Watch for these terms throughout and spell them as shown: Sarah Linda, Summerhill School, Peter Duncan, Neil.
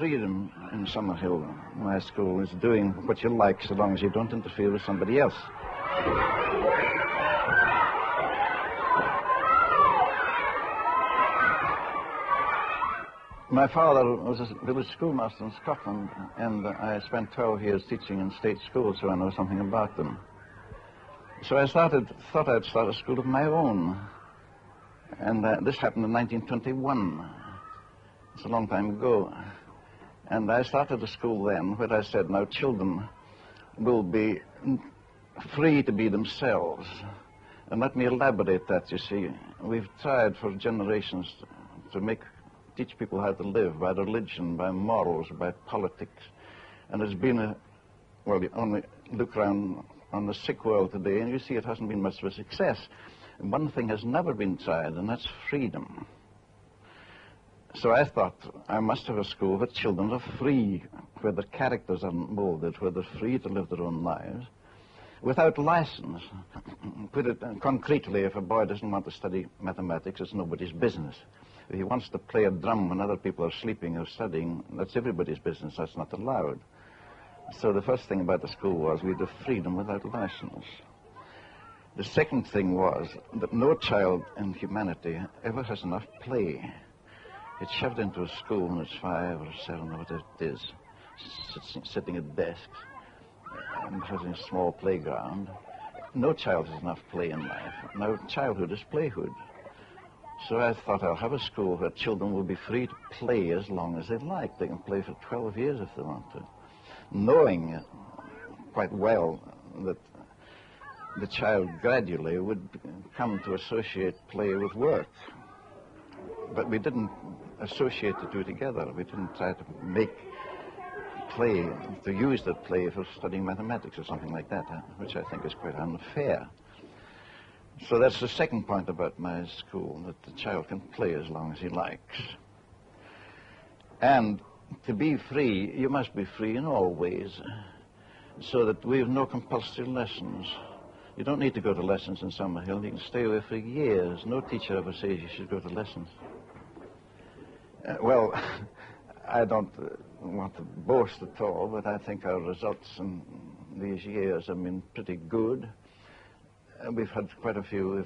freedom in Summerhill, my school, is doing what you like so long as you don't interfere with somebody else. My father was a village schoolmaster in Scotland, and I spent 12 years teaching in state schools, so I know something about them. So I thought I'd start a school of my own. And this happened in 1921. It's a long time ago. And I started a school then where I said, now children will be free to be themselves. And let me elaborate that, you see. We've tried for generations to teach people how to live by religion, by morals, by politics. And it's been well, you only look around on the sick world today and you see it hasn't been much of a success. And one thing has never been tried, and that's freedom. So I thought I must have a school where children are free, where their characters aren't molded, where they're free to live their own lives without license. Put it concretely, if a boy doesn't want to study mathematics, it's nobody's business. If he wants to play a drum when other people are sleeping or studying, that's everybody's business. That's not allowed. So the first thing about the school was we had freedom without license. The second thing was that no child in humanity ever has enough play. It's shoved into a school when it's 5 or 7 or whatever it is, sitting at desks and having a small playground. No child has enough play in life. No childhood is playhood. So I thought I'll have a school where children will be free to play as long as they like. They can play for 12 years if they want to, knowing quite well that the child gradually would come to associate play with work. But we didn't associate the two together. We didn't try to make play, to use that play for studying mathematics or something like that, which I think is quite unfair. So that's the second point about my school, that the child can play as long as he likes. And to be free, you must be free in all ways, so that we have no compulsory lessons. You don't need to go to lessons in Summerhill. You can stay away for years. No teacher ever says you should go to lessons. Well, I don't want to boast at all, but I think our results in these years have been pretty good. We've had quite a few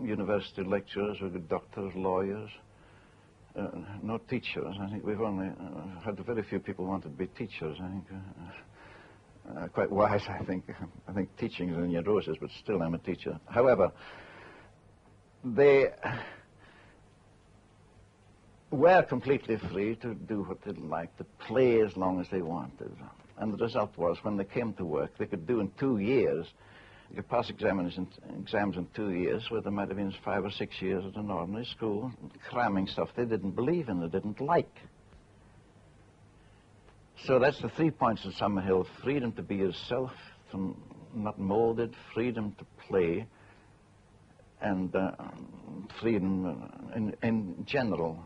university lecturers, we've got doctors, lawyers, no teachers. I think we've only had very few people want to be teachers. I think quite wise, I think. I think teaching is a neurosis, but still I'm a teacher. However, they were completely free to do what they liked, to play as long as they wanted. And the result was, when they came to work, they could do in 2 years. You could pass exams in 2 years, where there might have been 5 or 6 years at an ordinary school, cramming stuff they didn't believe in, they didn't like. So that's the 3 points of Summerhill: freedom to be yourself, not molded, freedom to play, and freedom in general.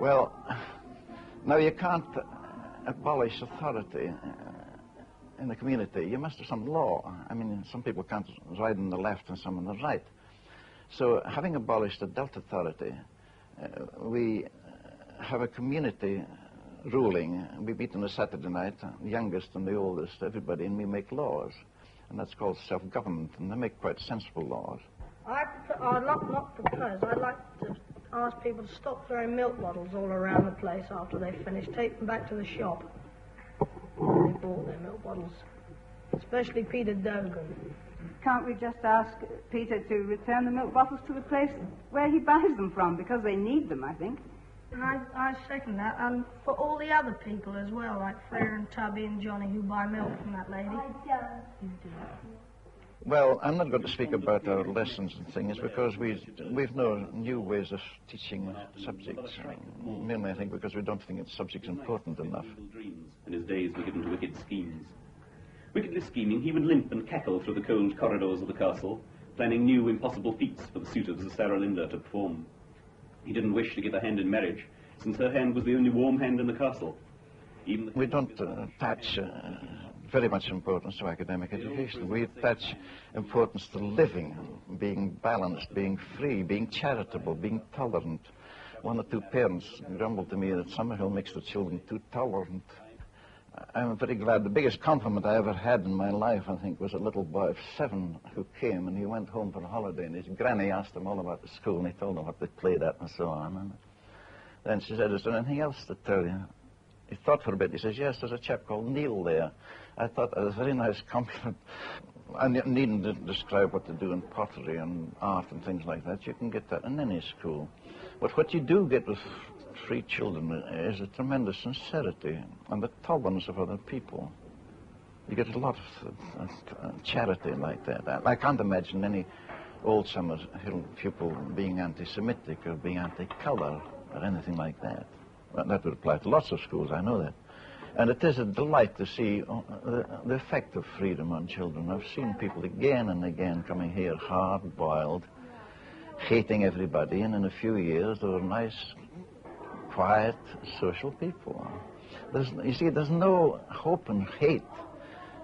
Well, now you can't abolish authority in the community. You must have some law. I mean, some people can't ride on the left and some on the right. So having abolished adult authority, we have a community ruling. We meet on a Saturday night, the youngest and the oldest, everybody, and we make laws. And that's called self-government, and they make quite sensible laws. I'd not propose. I'd like to ask people to stop throwing milk bottles all around the place after they've finished. Take them back to the shop where they bought their milk bottles, especially Peter Duncan. Can't we just ask Peter to return the milk bottles to the place where he buys them from, because they need them, I think. And I second that, and for all the other people as well, like Flair and Tubby and Johnny, who buy milk from that lady. I don't. You do. Well, I'm not going to speak about our lessons and things because we've no new ways of teaching subjects, mainly I think because we don't think it's subjects important enough. And his days were given to wicked schemes. Wickedly scheming, he would limp and cackle through the cold corridors of the castle, planning new impossible feats for the suitors of Sarah Linda to perform. He didn't wish to give her hand in marriage, since her hand was the only warm hand in the castle. Even we don't attach very much importance to academic education. We attach importance to living, being balanced, being free, being charitable, being tolerant. One or two parents grumbled to me that Summerhill makes the children too tolerant. I'm very glad. The biggest compliment I ever had in my life, I think, was a little boy of 7 who came, and he went home for a holiday, and his granny asked him all about the school, and he told him what they played at and so on. And then she said, "Is there anything else to tell you?" He thought for a bit. He says, "Yes, there's a chap called Neil there." I thought that was a very nice compliment. I needn't describe what to do in pottery and art and things like that. You can get that in any school. But what you do get with free children is a tremendous sincerity and the tolerance of other people. You get a lot of charity like that. I can't imagine any old Summerhill pupil being anti-Semitic or being anti-color or anything like that. Well, that would apply to lots of schools, I know that. And it is a delight to see the effect of freedom on children. I've seen people again and again coming here hard-boiled, hating everybody, and in a few years they were nice, quiet, social people. You see, there's no hope in hate.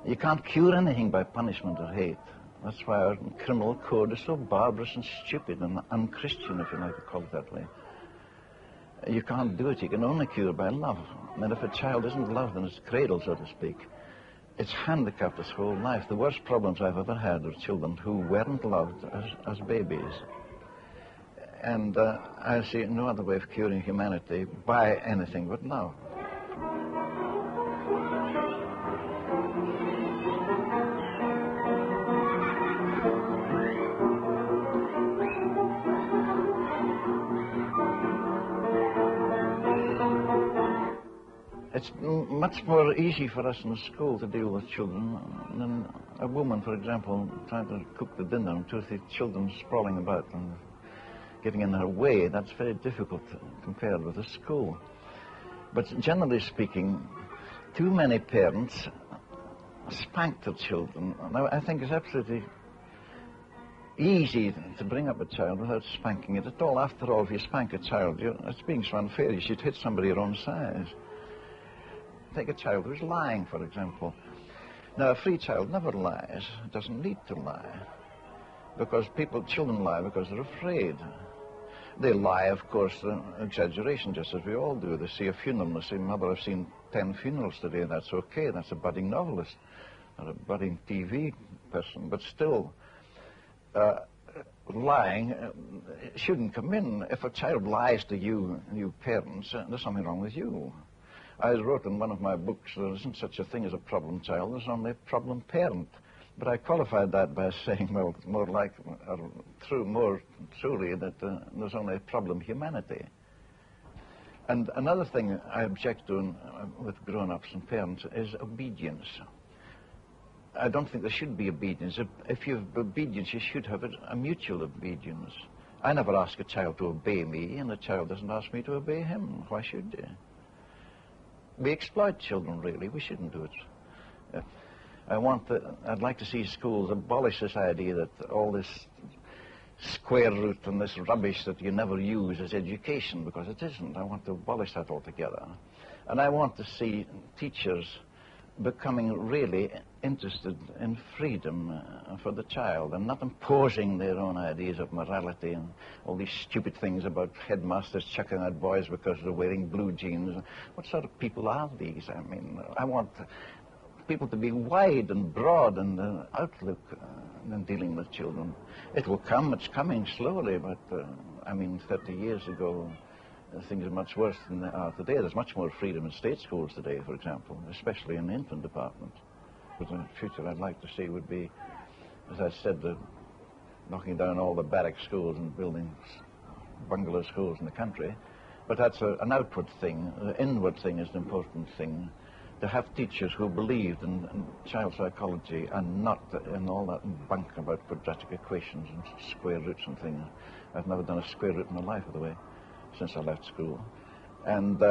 You can't cure anything by punishment or hate. That's why our criminal code is so barbarous and stupid and unchristian, if you like to call it that way. You can't do it. You can only cure by love. And if a child isn't loved in its cradle, so to speak, it's handicapped its whole life. The worst problems I've ever had are children who weren't loved as babies. And I see no other way of curing humanity by anything but love. It's much more easy for us in school to deal with children than a woman, for example, trying to cook the dinner and two or three children sprawling about and getting in her way. That's very difficult compared with a school. But generally speaking, too many parents spank their children. Now, I think it's absolutely easy to bring up a child without spanking it at all. After all, if you spank a child, it's being so unfair. You should hit somebody your own size. Take a child who's lying, for example. Now, a free child never lies. It doesn't need to lie. Because children lie because they're afraid. They lie, of course, exaggeration, just as we all do. They see a funeral and they say, "Mother, I've seen 10 funerals today. That's okay. That's a budding novelist or a budding TV person." But still, lying shouldn't come in. If a child lies to you, parents, there's something wrong with you. I wrote in one of my books, there isn't such a thing as a problem child, there's only a problem parent. But I qualified that by saying, well, more truly, that there's only a problem humanity. And another thing I object to with grown-ups and parents is obedience. I don't think there should be obedience. If you have obedience, you should have a mutual obedience. I never ask a child to obey me, and the child doesn't ask me to obey him. Why should they? We exploit children, really. We shouldn't do it. I'd like to see schools abolish this idea that all this square root and this rubbish that you never use is education, because it isn't. I want to abolish that altogether. And I want to see teachers becoming really interested in freedom for the child and not imposing their own ideas of morality and all these stupid things about headmasters chucking out boys because they're wearing blue jeans. What sort of people are these? I mean, I want people to be wide and broad in the outlook in dealing with children. It will come, it's coming slowly, but I mean, 30 years ago, things are much worse than they are today. There's much more freedom in state schools today, for example, especially in the infant department. But in the future, I'd like to see would be, as I said, knocking down all the barrack schools and building bungalow schools in the country. But that's an outward thing. The inward thing is an important thing. to have teachers who believed in child psychology and not in all that bunk about quadratic equations and square roots and things. I've never done a square root in my life, by the way, since I left school. And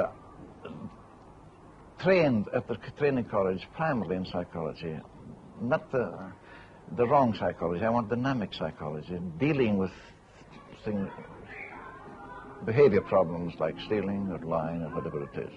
trained at the training college primarily in psychology, not the wrong psychology. I want dynamic psychology, dealing with things, behavior problems like stealing or lying or whatever it is.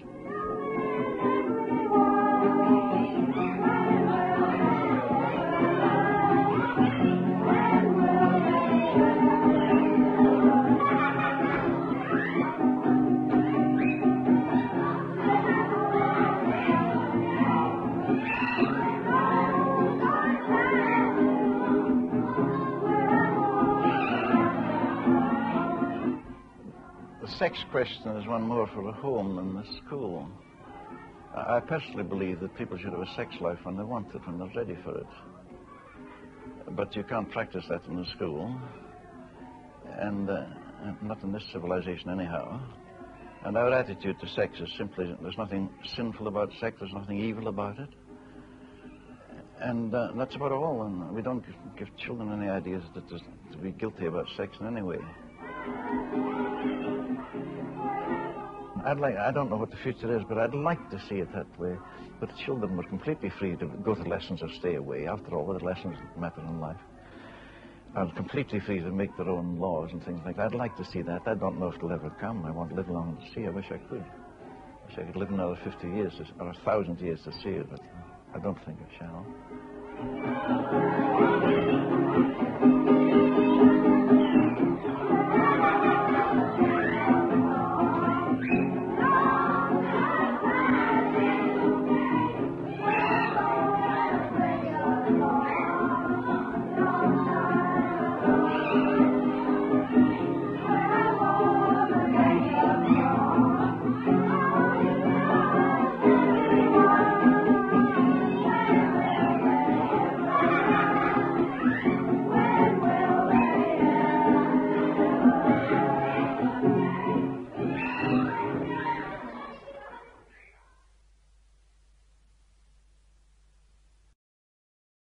Sex question is one more for the home than the school. I personally believe that people should have a sex life when they want it, when they're ready for it. But you can't practice that in the school, and not in this civilization anyhow. And our attitude to sex is simply, there's nothing sinful about sex, there's nothing evil about it. And that's about all, and we don't give children any ideas that to be guilty about sex in any way. I don't know what the future is, but I'd like to see it that way. But children were completely free to go to lessons or stay away. After all, what lessons matter in life? And completely free to make their own laws and things like that. I'd like to see that. I don't know if it'll ever come. I won't live long to see. I wish I could. I wish I could live another 50 years or 1,000 years to see it, but I don't think I shall.